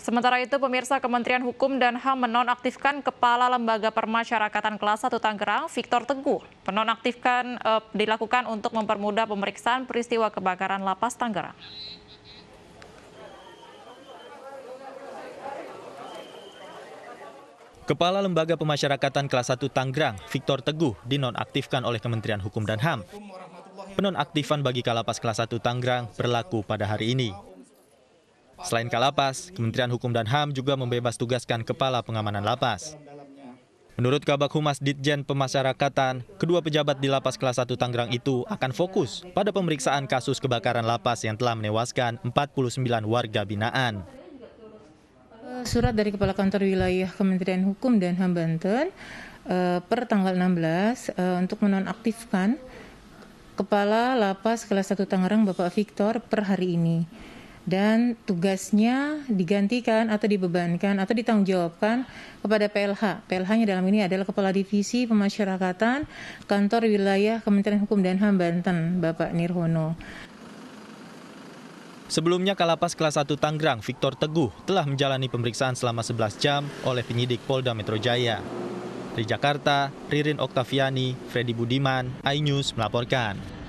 Sementara itu, pemirsa, Kementerian Hukum dan HAM menonaktifkan Kepala Lembaga Pemasyarakatan Kelas 1 Tangerang, Victor Teguh. Penonaktifkan dilakukan untuk mempermudah pemeriksaan peristiwa kebakaran Lapas Tangerang. Kepala Lembaga Pemasyarakatan Kelas 1 Tangerang, Victor Teguh, dinonaktifkan oleh Kementerian Hukum dan HAM. Penonaktifan bagi Kalapas Kelas 1 Tangerang berlaku pada hari ini. Selain Kalapas, Kementerian Hukum dan HAM juga membebas tugaskan Kepala Pengamanan Lapas. Menurut Kabag Humas Ditjen Pemasyarakatan, kedua pejabat di Lapas Kelas 1 Tangerang itu akan fokus pada pemeriksaan kasus kebakaran lapas yang telah menewaskan 49 warga binaan. Surat dari Kepala Kantor Wilayah Kementerian Hukum dan HAM Banten per tanggal 16 untuk menonaktifkan Kepala Lapas Kelas 1 Tangerang Bapak Victor per hari ini. Dan tugasnya digantikan atau dibebankan atau ditanggungjawabkan kepada PLH. PLH-nya dalam ini adalah Kepala Divisi Pemasyarakatan Kantor Wilayah Kementerian Hukum dan HAM Banten, Bapak Nirhono. Sebelumnya Kalapas Kelas 1 Tangerang, Victor Teguh, telah menjalani pemeriksaan selama 11 jam oleh penyidik Polda Metro Jaya. Dari Jakarta, Ririn Oktaviani, Freddy Budiman, iNews melaporkan.